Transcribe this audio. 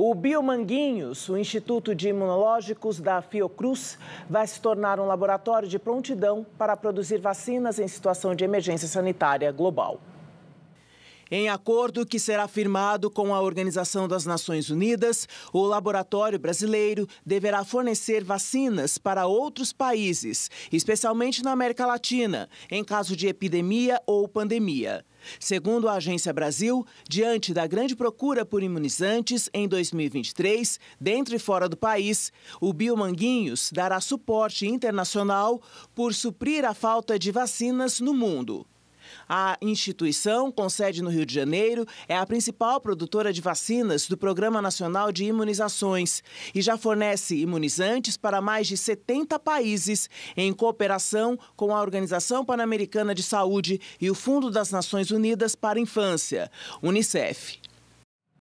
O Bio-Manguinhos, o Instituto de Imunológicos da Fiocruz, vai se tornar um laboratório de prontidão para produzir vacinas em situação de emergência sanitária global. Em acordo que será firmado com a Organização das Nações Unidas, o laboratório brasileiro deverá fornecer vacinas para outros países, especialmente na América Latina, em caso de epidemia ou pandemia. Segundo a Agência Brasil, diante da grande procura por imunizantes em 2023, dentro e fora do país, o Bio-Manguinhos dará suporte internacional por suprir a falta de vacinas no mundo. A instituição, com sede no Rio de Janeiro, é a principal produtora de vacinas do Programa Nacional de Imunizações e já fornece imunizantes para mais de 70 países, em cooperação com a Organização Pan-Americana de Saúde e o Fundo das Nações Unidas para a Infância, Unicef.